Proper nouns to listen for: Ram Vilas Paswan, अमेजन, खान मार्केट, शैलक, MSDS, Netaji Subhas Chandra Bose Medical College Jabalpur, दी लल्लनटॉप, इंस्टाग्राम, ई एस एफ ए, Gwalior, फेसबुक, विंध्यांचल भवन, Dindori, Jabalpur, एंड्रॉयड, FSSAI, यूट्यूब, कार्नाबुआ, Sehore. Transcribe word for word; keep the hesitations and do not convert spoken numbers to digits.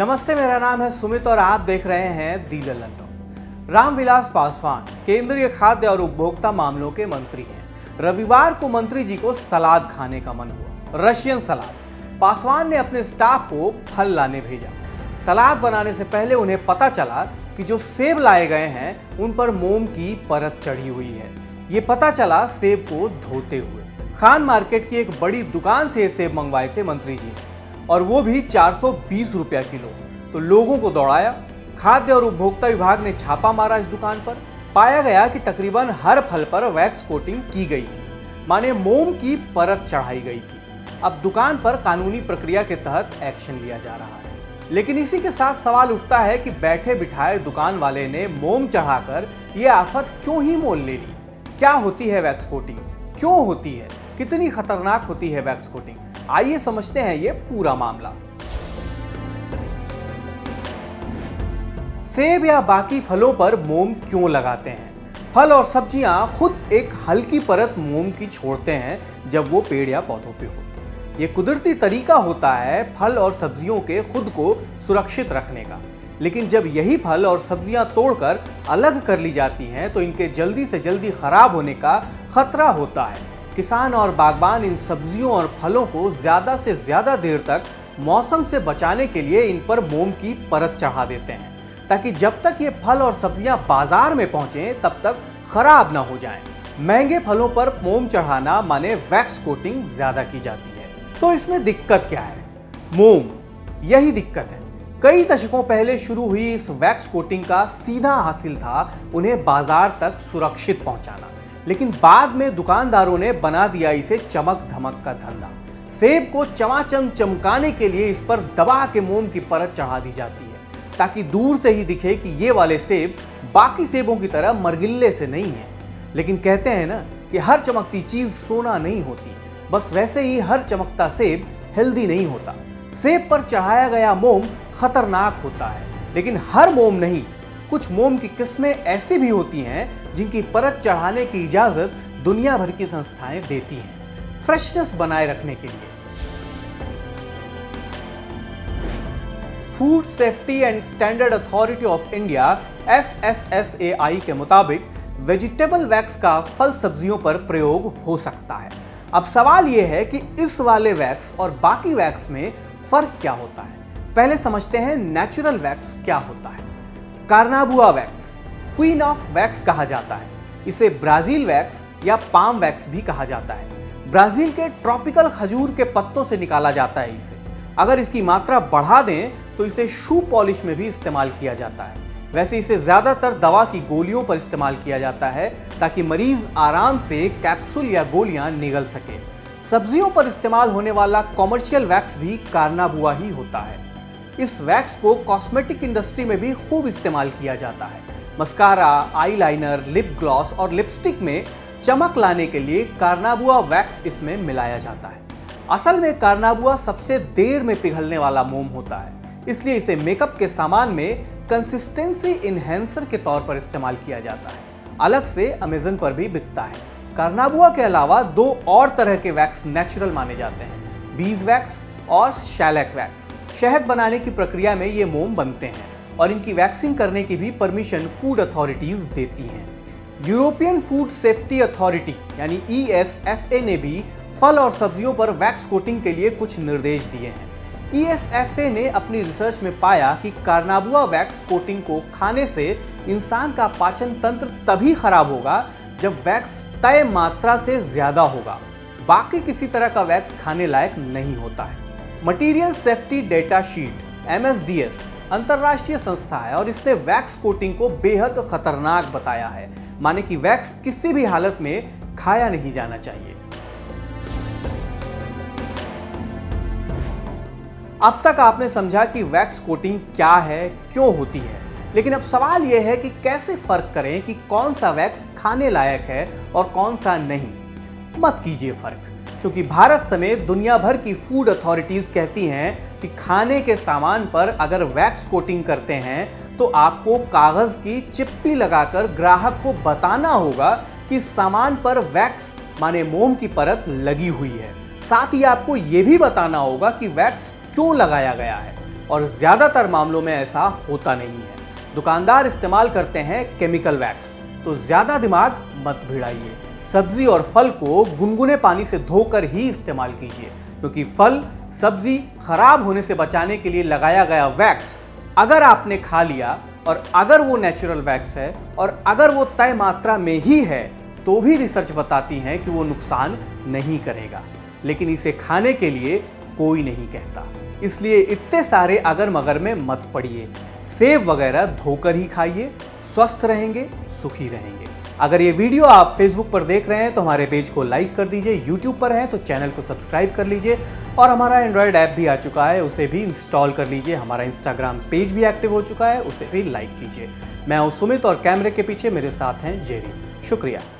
नमस्ते, मेरा नाम है सुमित और आप देख रहे हैं दी लल्लनटॉप। राम विलास पासवान केंद्रीय खाद्य और उपभोक्ता मामलों के मंत्री हैं। रविवार को मंत्री जी को सलाद खाने का मन हुआ, रशियन सलाद। पासवान ने अपने स्टाफ को फल लाने भेजा। सलाद बनाने से पहले उन्हें पता चला कि जो सेब लाए गए हैं उन पर मोम की परत चढ़ी हुई है। ये पता चला सेब को धोते हुए। खान मार्केट की एक बड़ी दुकान से ये सेब मंगवाए थे मंत्री जी ने, और वो भी चार सौ बीस रुपया किलो। तो लोगों को दौड़ाया। खाद्य और उपभोक्ता विभाग ने छापा मारा इस दुकान पर। पाया गया कि तकरीबन हर फल पर वैक्स कोटिंग की गई थी, माने मोम की परत चढ़ाई गई थी। अब दुकान पर कानूनी प्रक्रिया के तहत एक्शन लिया जा रहा है। लेकिन इसी के साथ सवाल उठता है कि बैठे बिठाए दुकान वाले ने मोम चढ़ाकर ये आफत क्यों ही मोल ले ली। क्या होती है वैक्स कोटिंग, क्यों होती है, कितनी खतरनाक होती है वैक्स कोटिंग? आइए समझते हैं ये पूरा मामला। सेब या बाकी फलों पर मोम क्यों लगाते हैं? फल और सब्जियां खुद एक हल्की परत मोम की छोड़ते हैं जब वो पेड़ या पौधों पे होते हैं। ये कुदरती तरीका होता है फल और सब्जियों के खुद को सुरक्षित रखने का। लेकिन जब यही फल और सब्जियां तोड़कर अलग कर ली जाती हैं तो इनके जल्दी से जल्दी खराब होने का खतरा होता है। किसान और बागबान इन सब्जियों और फलों को ज़्यादा से ज़्यादा देर तक मौसम से बचाने के लिए इन पर मोम की परत चढ़ा देते हैं, ताकि जब तक ये फल और सब्जियां बाजार में पहुंचें तब तक खराब ना हो जाएं। महंगे फलों पर मोम चढ़ाना माने वैक्स कोटिंग ज़्यादा की जाती है। तो इसमें दिक्कत क्या है? मोम, यही दिक्कत है। कई दशकों पहले शुरू हुई इस वैक्स कोटिंग का सीधा हासिल था उन्हें बाजार तक सुरक्षित पहुंचाना। लेकिन बाद में दुकानदारों ने बना दिया इसे चमक धमक का धंधा। सेब को चमाचम चमकाने के लिए इस पर दबा के मोम की परत चढ़ा दी जाती है, ताकि दूर से ही दिखे कि ये वाले सेब बाकी सेबों की तरह मरगिल्ले से नहीं है। लेकिन कहते हैं ना कि हर चमकती चीज सोना नहीं होती, बस वैसे ही हर चमकता सेब हेल्दी नहीं होता। सेब पर चढ़ाया गया मोम खतरनाक होता है, लेकिन हर मोम नहीं। कुछ मोम की किस्में ऐसी भी होती हैं जिनकी परत चढ़ाने की इजाज़त दुनिया भर की संस्थाएं देती हैं, फ्रेशनेस बनाए रखने के लिए। Food safety and standard authority of India F S S A I के मुताबिक वेजिटेबल वैक्स का फल सब्जियों पर प्रयोग हो सकता है। अब सवाल यह है कि इस वाले वैक्स और बाकी वैक्स में फर्क क्या होता है। पहले समझते हैं नेचुरल वैक्स क्या होता है। कार्नाबुआ wax, queen of wax कहा जाता है। इसे ब्राजील वैक्स या पाम वैक्स भी कहा जाता है। ब्राजील के ट्रॉपिकल खजूर के पत्तों से निकाला जाता है इसे। अगर इसकी मात्रा बढ़ा दें तो इसे शू पॉलिश में भी इस्तेमाल किया जाता है। वैसे इसे ज़्यादातर दवा की गोलियों पर इस्तेमाल किया जाता है, ताकि मरीज आराम से कैप्सूल या गोलियां निगल सके। सब्जियों पर इस्तेमाल होने वाला कॉमर्शियल वैक्स भी कार्नाबुआ ही होता है। इस वैक्स को कॉस्मेटिक इंडस्ट्री में भी खूब इस्तेमाल किया जाता है। मस्कारा, आईलाइनर, लिप ग्लॉस और लिपस्टिक में चमक लाने के लिए कार्नाबुआ वैक्स इसमें मिलाया जाता है। असल में कार्नाबुआ सबसे देर में पिघलने वाला मोम होता है, इसलिए इसे मेकअप के सामान में कंसिस्टेंसी इन्हेंसर के तौर पर इस्तेमाल किया जाता है। अलग से अमेजन पर भी बिकता है। कार्नाबुआ के अलावा दो और तरह के वैक्स नेचुरल माने जाते हैं, बीज वैक्स और शैलक वैक्स। शहद बनाने की प्रक्रिया में ये मोम बनते हैं और इनकी वैक्सिंग करने की भी परमिशन फूड अथॉरिटीज देती हैं। यूरोपियन फूड सेफ्टी अथॉरिटी यानी ई एस एफ ए ने भी फल और सब्जियों पर वैक्स कोटिंग के लिए कुछ निर्देश दिए हैं। ई एस एफ ए ने अपनी रिसर्च में पाया कि कार्नाबुआ वैक्स कोटिंग को खाने से इंसान का पाचन तंत्र तभी खराब होगा जब वैक्स तय मात्रा से ज़्यादा होगा। बाकी किसी तरह का वैक्स खाने लायक नहीं होता है। Material safety data sheet M S D S अंतर्राष्ट्रीय संस्था है और इसने वैक्स कोटिंग को बेहद खतरनाक बताया है, माने कि वैक्स किसी भी हालत में खाया नहीं जाना चाहिए। अब तक आपने समझा कि वैक्स कोटिंग क्या है, क्यों होती है। लेकिन अब सवाल यह है कि कैसे फर्क करें कि कौन सा वैक्स खाने लायक है और कौन सा नहीं। मत कीजिए फर्क, क्योंकि भारत समेत दुनिया भर की फूड अथॉरिटीज़ कहती हैं कि खाने के सामान पर अगर वैक्स कोटिंग करते हैं तो आपको कागज़ की चिप्पी लगाकर ग्राहक को बताना होगा कि सामान पर वैक्स माने मोम की परत लगी हुई है। साथ ही आपको ये भी बताना होगा कि वैक्स क्यों लगाया गया है। और ज़्यादातर मामलों में ऐसा होता नहीं है। दुकानदार इस्तेमाल करते हैं केमिकल वैक्स, तो ज़्यादा दिमाग मत भिड़ाइए। सब्जी और फल को गुनगुने पानी से धोकर ही इस्तेमाल कीजिए, क्योंकि फल सब्जी खराब होने से बचाने के लिए लगाया गया वैक्स अगर आपने खा लिया और अगर वो नेचुरल वैक्स है और अगर वो तय मात्रा में ही है तो भी रिसर्च बताती हैं कि वो नुकसान नहीं करेगा, लेकिन इसे खाने के लिए कोई नहीं कहता। इसलिए इतने सारे अगर मगर में मत पड़िए। सेब वगैरह धोकर ही खाइए। स्वस्थ रहेंगे, सुखी रहेंगे। अगर ये वीडियो आप फेसबुक पर देख रहे हैं तो हमारे पेज को लाइक कर दीजिए। यूट्यूब पर हैं तो चैनल को सब्सक्राइब कर लीजिए और हमारा एंड्रॉयड ऐप भी आ चुका है, उसे भी इंस्टॉल कर लीजिए। हमारा इंस्टाग्राम पेज भी एक्टिव हो चुका है, उसे भी लाइक कीजिए। मैं हूं सुमित और कैमरे के पीछे मेरे साथ हैं जेरी। शुक्रिया।